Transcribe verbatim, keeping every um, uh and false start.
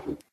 public.